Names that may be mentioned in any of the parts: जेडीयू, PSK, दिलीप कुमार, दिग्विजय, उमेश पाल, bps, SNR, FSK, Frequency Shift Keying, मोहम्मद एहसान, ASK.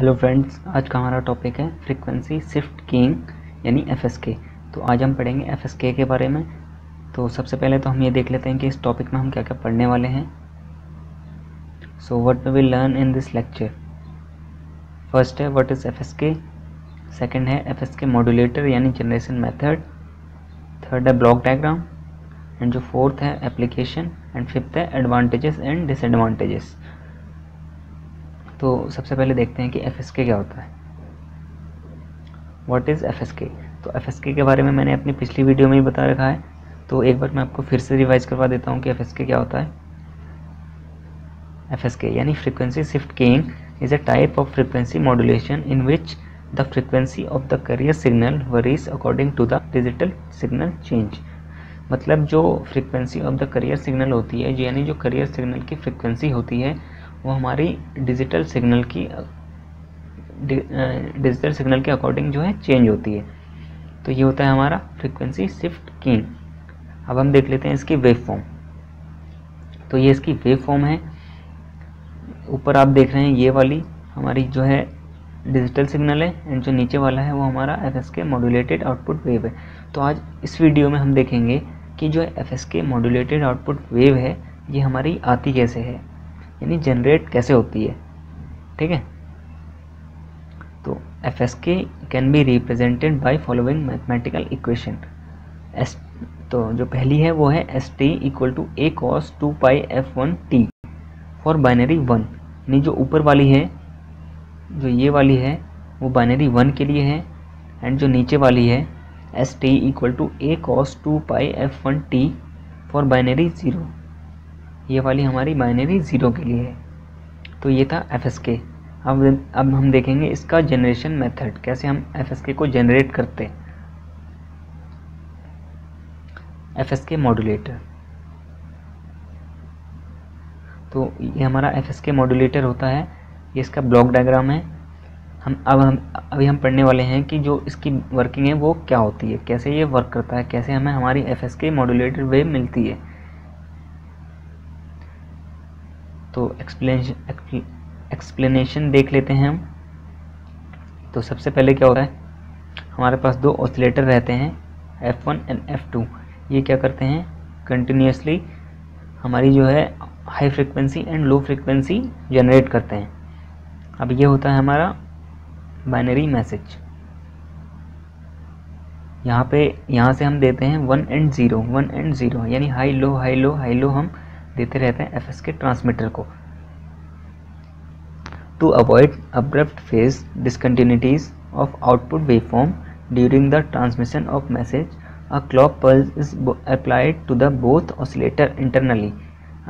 Hello friends, आज का हमारा टॉपिक है फ्रीक्वेंसी शिफ्ट कीइंग यानी एफएसके। तो आज हम पढ़ेंगे एफएसके के बारे में। तो सबसे पहले तो हम ये देख लेते हैं कि इस टॉपिक में हम क्या क्या पढ़ने वाले हैं। So what we will learn in this lecture. First है व्हाट इज़ एफएसके, सेकंड है एफएसके मॉड्यूलेटर यानी जनरेशन मेथड, थर्ड है ब्लॉक डायग्राम, एंड जो फोर्थ है एप्लीकेशन, एंड फिफ्थ है एडवांटेजेस एंड डिसएडवांटेजेस। तो सबसे पहले देखते हैं कि एफएसके क्या होता है। What is FSK. तो एफएसके के बारे में मैंने अपनी पिछली वीडियो में ही बता रखा है, तो एक बार मैं आपको फिर से रिवाइज करवा देता हूँ कि एफएसके क्या होता है। एफएसके यानी frequency shift keying is a type of frequency modulation in which the frequency of the carrier signal varies according to the digital signal change. मतलब जो frequency of the carrier signal होती है, यानी जो कैरियर सिग्नल की frequency होती है, वो हमारी डिजिटल सिग्नल के अकॉर्डिंग जो है चेंज होती है। तो ये होता है हमारा फ्रीक्वेंसी शिफ्ट कीइंग। अब हम देख लेते हैं इसकी वेव फॉर्म। तो ये इसकी वेव फॉर्म है। ऊपर आप देख रहे हैं ये वाली हमारी जो है डिजिटल सिग्नल है, एंड जो नीचे वाला है वो हमारा एफएसके मॉड्यूलेटेड आउटपुट वेव है। तो आज इस वीडियो में हम देखेंगे कि जो एफएसके मॉड्यूलेटेड आउटपुट वेव है ये हमारी आती कैसे है, यानी जनरेट कैसे होती है। ठीक है। तो FSK can be represented by following mathematical equation. तो जो पहली है वो है ST = a cos 2πf1t for binary 1। यानी जो ऊपर वाली है, जो ये वाली है, वो बाइनरी 1 के लिए है, एंड जो नीचे वाली है ST = a cos 2πf1t for binary 0। ये वाली हमारी बाइनरी 0 के लिए है। तो ये था एफएसके। अब हम देखेंगे इसका जनरेशन मेथड, कैसे हम एफएसके को जनरेट करते हैं। FSK modulator. तो ये हमारा एफएसके मॉड्यूलेटर होता है। ये इसका ब्लॉक डायग्राम है। हम अभी पढ़ने वाले हैं कि जो इसकी वर्किंग है वो क्या होती है, कैसे ये वर्क करता है, कैसे हमें हमारी एफएसके मॉड्यूलेटर वेव मिलती है। तो एक्सप्लेनेशन देख लेते हैं हम। तो सबसे पहले क्या होता है, हमारे पास दो ऑसिलेटर रहते हैं F1 एंड F2। ये क्या करते हैं, कंटिन्यूसली हमारी जो है high frequency and low frequency generate करते हैं। अब ये होता है हमारा बाइनरी मैसेज। यहाँ से हम देते हैं 1 एंड 0 यानी हाई लो हम देते रहते हैं एफएसके ट्रांसमीटर को। To avoid abrupt phase discontinuities of output waveform during the transmission of message, a clock pulse is applied to the both oscillator internally.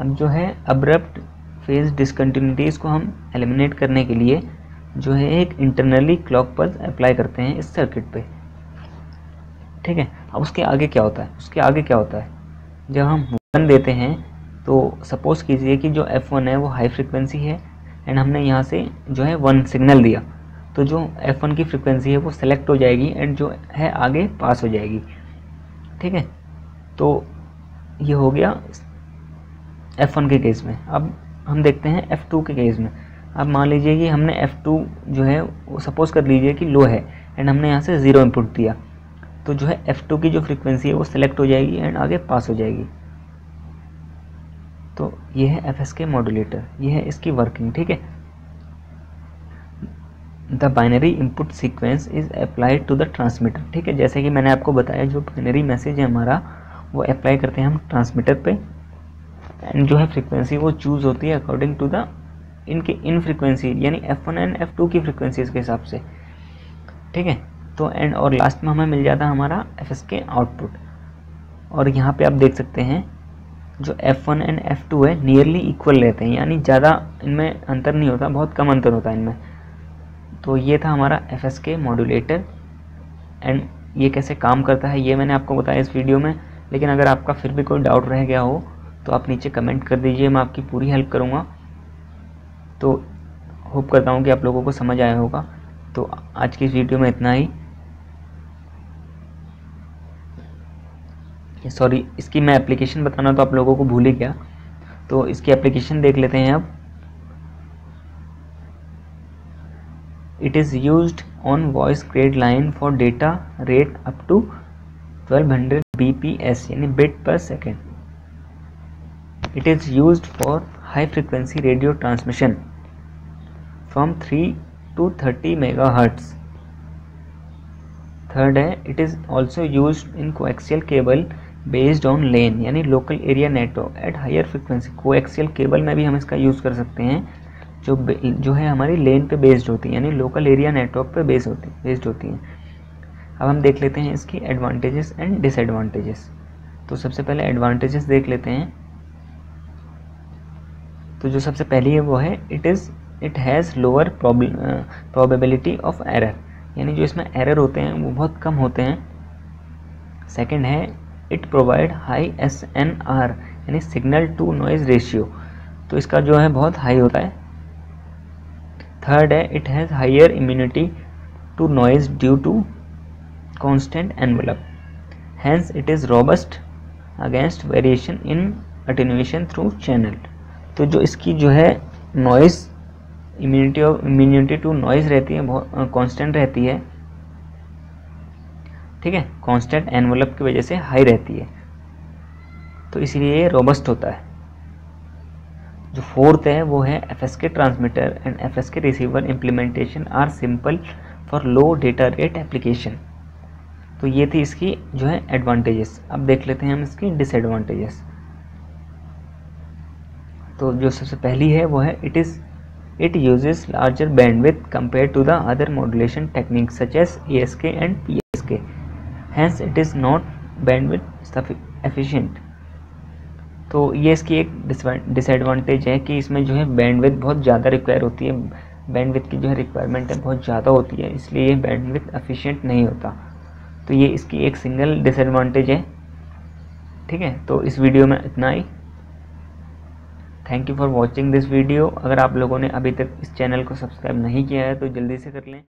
अब जो है अब्रप्ट फेज डिसकंटिन्यूटीज को हम एलिमिनेट करने के लिए जो है एक इंटरनली क्लॉक पल्स अप्लाई करते हैं इस सर्किट पे। ठीक है। अब उसके आगे क्या होता है, जब हम 1 देते हैं तो सपोज़ कीजिए कि जो F1 है वो हाई फ्रिक्वेंसी है, एंड हमने यहाँ से जो है 1 सिग्नल दिया, तो जो F1 की फ्रिक्वेंसी है वो सेलेक्ट हो जाएगी एंड जो है आगे पास हो जाएगी। ठीक है। तो ये हो गया F1 के केस में। अब हम देखते हैं F2 के केस में। अब मान लीजिए कि हमने F2 जो है वो सपोज़ कर लीजिए कि लो है, एंड हमने यहाँ से 0 इनपुट दिया, तो जो है F2 की जो फ्रिक्वेंसी है वो सेलेक्ट हो जाएगी एंड आगे पास हो जाएगी। तो ये है एफएसके मॉड्यूलेटर, ये है इसकी वर्किंग। ठीक है। The binary input sequence is applied to the transmitter. ठीक है। जैसे कि मैंने आपको बताया, जो बाइनरी मैसेज है हमारा वो अप्लाई करते हैं हम ट्रांसमीटर पे, एंड जो है फ्रीक्वेंसी वो चूज़ होती है according to the in frequency, यानी F1 एंड F2 की फ्रीक्वेंसीज के हिसाब से। ठीक है। तो एंड और लास्ट में हमें मिल जाता है हमारा एफएसके आउटपुट। और यहाँ पर आप देख सकते हैं जो F1 एंड F2 है नियरली इक्वल रहते हैं, यानी ज़्यादा इनमें अंतर नहीं होता, बहुत कम अंतर होता है इनमें। तो ये था हमारा एफएसके मॉड्यूलेटर, एंड ये कैसे काम करता है ये मैंने आपको बताया इस वीडियो में। लेकिन अगर आपका फिर भी कोई डाउट रह गया हो तो आप नीचे कमेंट कर दीजिए, मैं आपकी पूरी हेल्प करूँगा। तो होप करता हूँ कि आप लोगों को समझ आया होगा। तो आज की इस वीडियो में इतना ही। सॉरी, इसकी मैं एप्लीकेशन बताना तो आप लोगों को भूल ही गया। तो इसकी एप्लीकेशन देख लेते हैं अब। It is used on voice grade line for data rate up to 1200 bps यानी bit per second. It is used for high frequency radio transmission from 3 to 30 megahertz. Third है it is also use in coaxial cable based on LAN यानी local area network at higher frequency. Coaxial cable में भी हम इसका use कर सकते हैं जो है हमारी लेन पे बेस्ड होती है यानी लोकल एरिया नेटवर्क पे बेस्ड होती है. अब हम देख लेते हैं इसकी एडवांटेजेस एंड डिसएडवांटेजेस. तो सबसे पहले एडवांटेजेस देख लेते हैं. तो जो सबसे पहली है वो है it has lower probability of error यानी जो इसमें एरर होते हैं वो बहुत कम होते हैं. सेकंड है इट प्रोवाइड हाई SNR यानी सिग्नल टू नॉइज़ रेशियो तो इसका जो है बहुत हाई होता है. थर्ड है it has higher immunity to noise due to constant envelope hence it is robust against variation in attenuation through channel. तो जो इसकी जो है नॉइज़ इम्यूनिटी टू नॉइज़ रहती है बहुत कांस्टेंट रहती है. ठीक है कांस्टेंट एनवलप की वजह से हाई रहती है तो इसीलिए ये रोबस्ट होता है. जो फोर्थ है वो है FSK transmitter and FSK receiver implementation are simple for low data rate application. तो ये थी इसकी जो है एडवांटेजेस. अब देख लेते हैं हम इसकी डिसएडवांटेजेस. तो जो सबसे पहली है वो है It uses larger bandwidth compared to the other modulation techniques such as ASK and PSK. Hence, it is not bandwidth efficient. तो ये इसकी एक disadvantage है कि इसमें जो है bandwidth बहुत ज़्यादा require होती है. bandwidth की जो है requirement है बहुत ज़्यादा होती है इसलिए ये bandwidth efficient नहीं होता. तो ये इसकी एक single disadvantage है. ठीक है तो इस वीडियो में इतना ही. Thank you for watching this video. अगर आप लोगों ने अभी तक इस चैनल को सब्सक्राइब नहीं किया है तो जल्दी से कर लें.